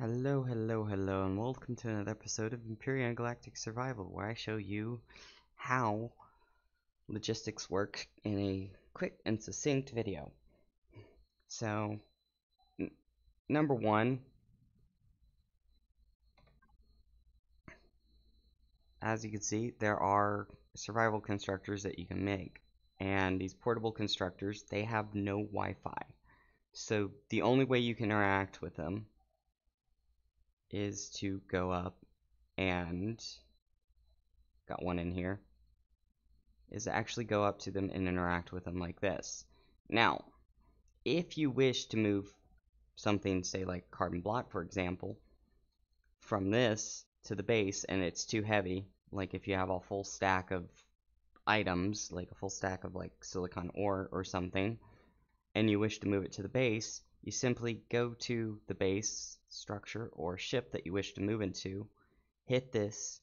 Hello, hello, hello, and welcome to another episode of Imperial Galactic Survival, where I show you how logistics work in a quick and succinct video. So, number one, as you can see, there are survival constructors that you can make, and these portable constructors, they have no Wi-Fi. So the only way you can interact with them is to go up and got one in here is to actually go up to them and interact with them like this. Now if you wish to move something, say like carbon block for example, from this to the base and it's too heavy, like if you have a full stack of items, like a full stack of like silicon ore or something, and you wish to move it to the base, you simply go to the base structure or ship that you wish to move into, hit this,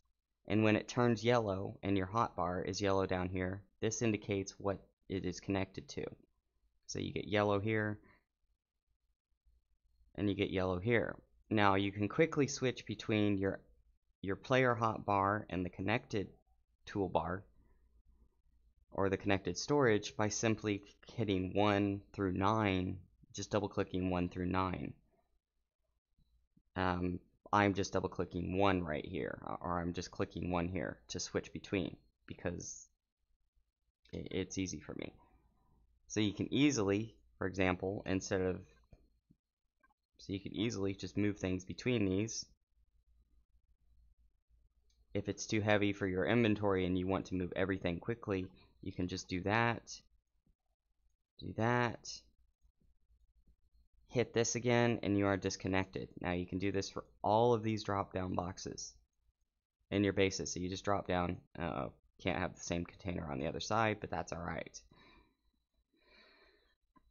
and when it turns yellow and your hotbar is yellow down here, this indicates what it is connected to. So you get yellow here and you get yellow here. Now you can quickly switch between your player hotbar and the connected toolbar or the connected storage by simply hitting 1 through 9, just double clicking 1 through 9. I'm just double clicking 1 right here, or I'm just clicking 1 here to switch between because it's easy for me. So you can easily, for example, you can easily just move things between these. If it's too heavy for your inventory and you want to move everything quickly, you can just do that, hit this again, and you are disconnected. Now you can do this for all of these drop down boxes in your bases. So you just drop down, can't have the same container on the other side, but that's all right.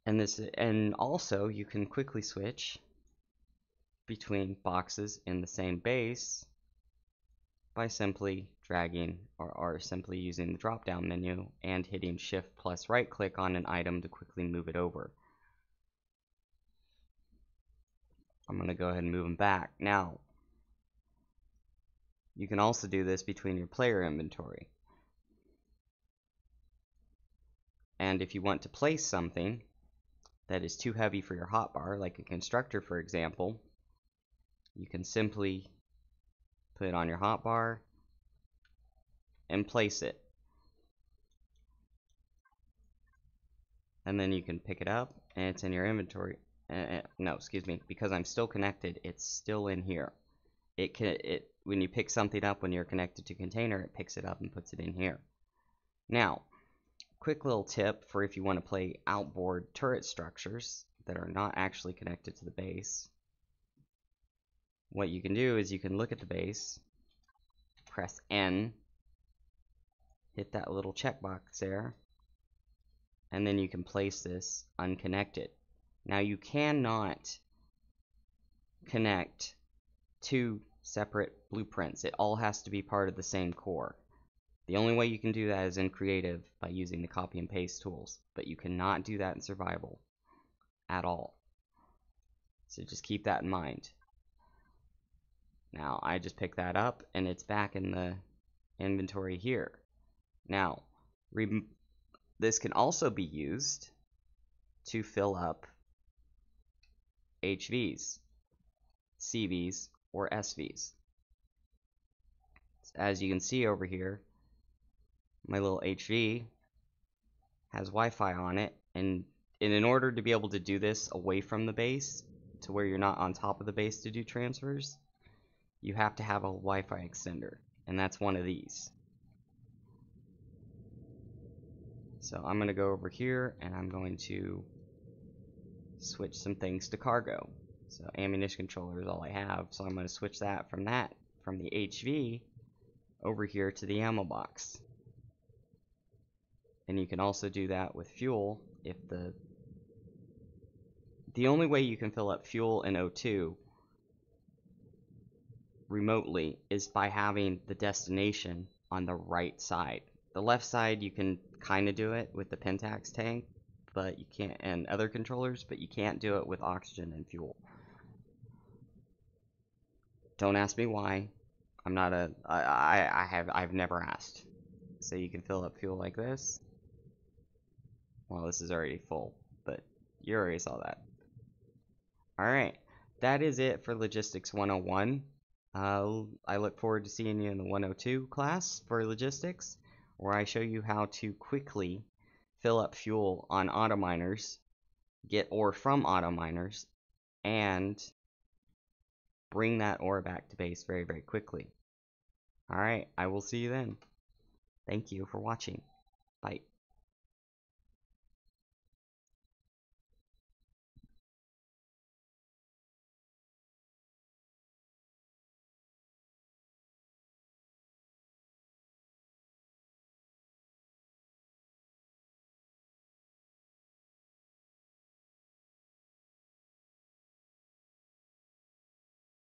And also you can quickly switch between boxes in the same base by simply dragging or simply using the drop down menu and hitting shift plus right click on an item to quickly move it over. I'm going to go ahead and move them back. Now, you can also do this between your player inventory. And if you want to place something that is too heavy for your hotbar, like a constructor for example, you can simply put it on your hotbar and place it. And then you can pick it up and it's in your inventory. No, excuse me, because I'm still connected, it's still in here. When you pick something up when you're connected to container, it picks it up and puts it in here. Now, quick little tip for if you want to play outboard turret structures that are not actually connected to the base. What you can do is you can look at the base, press N, hit that little checkbox there, and then you can place this unconnected. Now you cannot connect two separate blueprints. It all has to be part of the same core. The only way you can do that is in creative by using the copy and paste tools, but you cannot do that in survival at all. So just keep that in mind. Now I just picked that up and it's back in the inventory here. Now this can also be used to fill up HVs, CVs, or SVs. As you can see over here, my little HV has Wi-Fi on it, and in order to be able to do this away from the base to where you're not on top of the base to do transfers, you have to have a Wi-Fi extender, and that's one of these. So I'm going to go over here and I'm going to switch some things to cargo. So ammunition controller is all I have, so I'm going to switch that from the HV over here to the ammo box. And you can also do that with fuel. If the only way you can fill up fuel in O2 remotely is by having the destination on the right side. The left side you can kind of do it with the Pentax tank, but you can't, and other controllers, but you can't do it with oxygen and fuel. Don't ask me why. I'm not a... I've never asked. So you can fill up fuel like this. Well, this is already full, but you already saw that. Alright, that is it for Logistics 101. I look forward to seeing you in the 102 class for Logistics, where I show you how to quickly fill up fuel on autominers, get ore from autominers, and bring that ore back to base very, very quickly. Alright, I will see you then. Thank you for watching. Bye.